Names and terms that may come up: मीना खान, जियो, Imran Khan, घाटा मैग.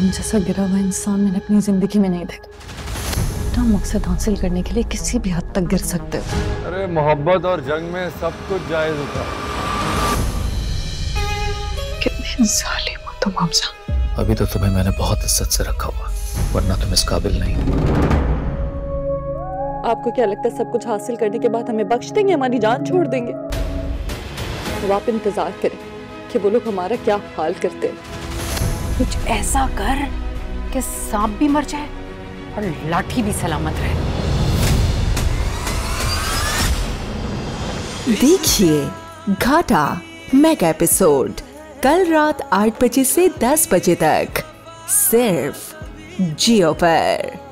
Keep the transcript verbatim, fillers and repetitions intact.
तुम जैसा गिरा हुआ इंसान मैंने अपनी जिंदगी में नहीं देखा। अपना मकसद हासिल करने के लिए किसी भी हद तक गिर सकते हो। अरे मोहब्बत और जंग में सब कुछ जायज होता है। कितने जालिम हो तुम हमजा। अभी तो तुम्हें मैंने बहुत इज्जत से रखा हुआ, वरना तुम इस काबिल नहीं। आपको क्या लगता है सब कुछ हासिल करने के बाद हमें बख्श देंगे, हमारी जान छोड़ देंगे? तो आप इंतजार करें कि वो लोग हमारा क्या हाल करते हैं। कुछ ऐसा कर कि सांप भी मर जाए और लाठी भी सलामत रहे। देखिए घाटा मैग एपिसोड कल रात आठ बजे से दस बजे तक सिर्फ जियो पर।